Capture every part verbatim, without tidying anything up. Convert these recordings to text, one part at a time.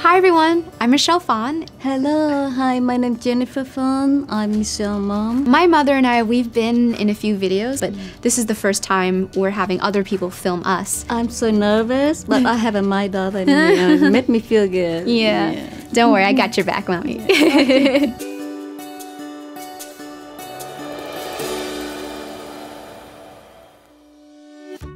Hi everyone, I'm Michelle Phan. Hello, hi, my name's Jennifer Phan. I'm Michelle Mom. My mother and I, we've been in a few videos, but this is the first time we're having other people film us. I'm so nervous, but I have my daughter and it uh, made me feel good. Yeah. yeah, don't worry, I got your back, Mommy. Okay.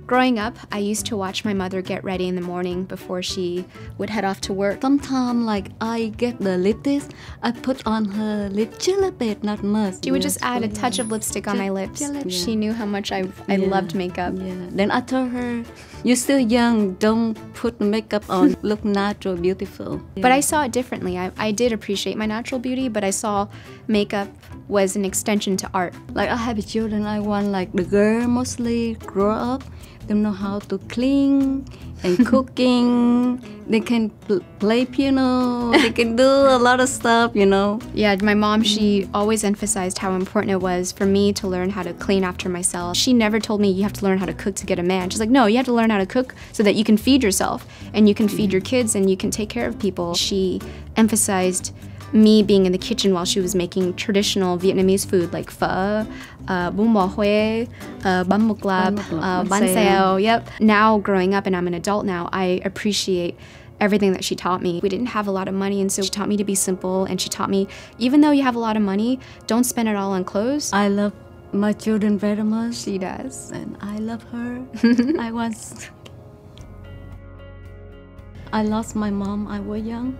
Growing up, I used to watch my mother get ready in the morning before she would head off to work. Sometimes, like, I get the lipstick, I put on her lip just a little bit, not much. She would yes, just add a yeah. touch of lipstick on just my lips. Yeah. She knew how much I, I yeah. loved makeup. Yeah. Then I told her, you're still young, don't put makeup on, look natural, beautiful. Yeah. But I saw it differently. I, I did appreciate my natural beauty, but I saw makeup was an extension to art. Like, I have children, I want, like, the girl mostly grow up. They know how to clean and cooking. They can pl play piano. They can do a lot of stuff, you know. Yeah, my mom, she always emphasized how important it was for me to learn how to clean after myself. She never told me you have to learn how to cook to get a man. She's like, no, you have to learn how to cook so that you can feed yourself and you can feed your kids and you can take care of people. She emphasized me being in the kitchen while she was making traditional Vietnamese food like phở, uh, bún bò huế, uh, bánh mọc lạp, uh, bánh xèo, yep. Now growing up and I'm an adult now, I appreciate everything that she taught me. We didn't have a lot of money and so she taught me to be simple and she taught me, even though you have a lot of money, don't spend it all on clothes. I love my children very much. She does. And I love her. I was... I lost my mom, I was young.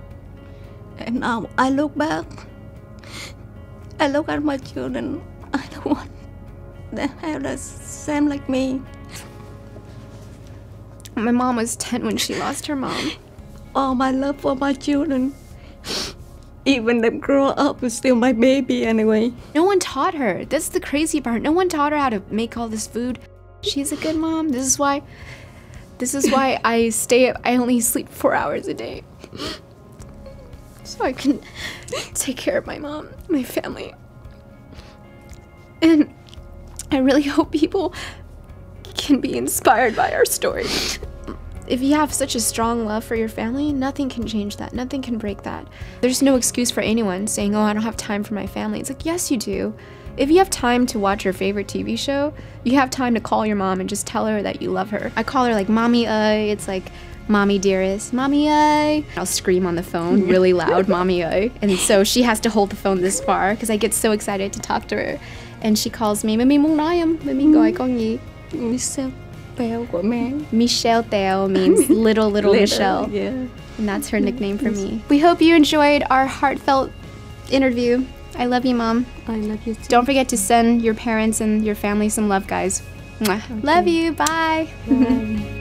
And now I look back, I look at my children, I don't want them to have the same like me. My mom was ten when she lost her mom. All my love for my children, even them grow up, is still my baby anyway. No one taught her. That's the crazy part. No one taught her how to make all this food. She's a good mom. This is why, this is why I stay up, I only sleep four hours a day. So I can take care of my mom, my family. And I really hope people can be inspired by our story. If you have such a strong love for your family, nothing can change that, nothing can break that. There's no excuse for anyone saying, oh, I don't have time for my family. It's like, yes, you do. If you have time to watch your favorite T V show, you have time to call your mom and just tell her that you love her. I call her like, Mommy, uh, it's like, Mommy dearest, Mommy I. I'll scream on the phone really loud, Mommy I. And so she has to hold the phone this far because I get so excited to talk to her. And she calls me, Mami mong nói em, Mami gọi con gì? Michelle Teo của mẹ. Michelle Teo means little, little Michelle. Yeah. And that's her nickname for me. We hope you enjoyed our heartfelt interview. I love you, Mom. I love you too. Don't forget to send your parents and your family some love, guys. Mwah. Okay. Love you, bye. Bye.